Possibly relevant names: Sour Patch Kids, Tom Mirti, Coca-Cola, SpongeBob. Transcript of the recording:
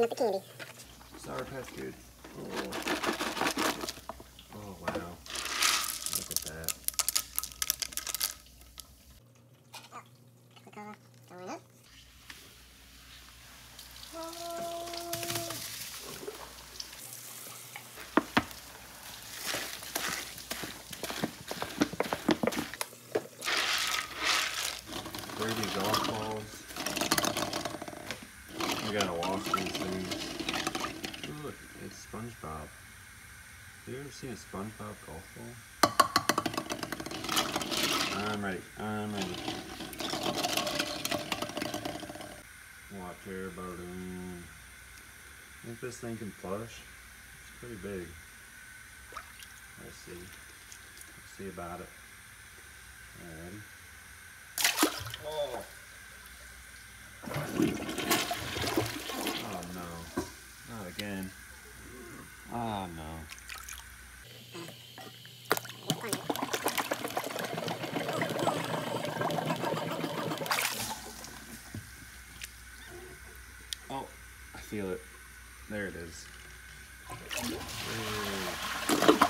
mixing up the candy. Sour Patch Kids. Oh, wow. Look at that. Oh, Coca-Cola going up. Where are these golf balls? We gotta wash these things. Ooh, look, it's SpongeBob. Have you ever seen a SpongeBob golf ball? I'm ready. I'm ready. Water balloon. I think this thing can flush. It's pretty big. Let's see. Let's see about it. Alrighty. Oh. Oh no. Not again. Oh no. Oh, I feel it. There it is. Ooh.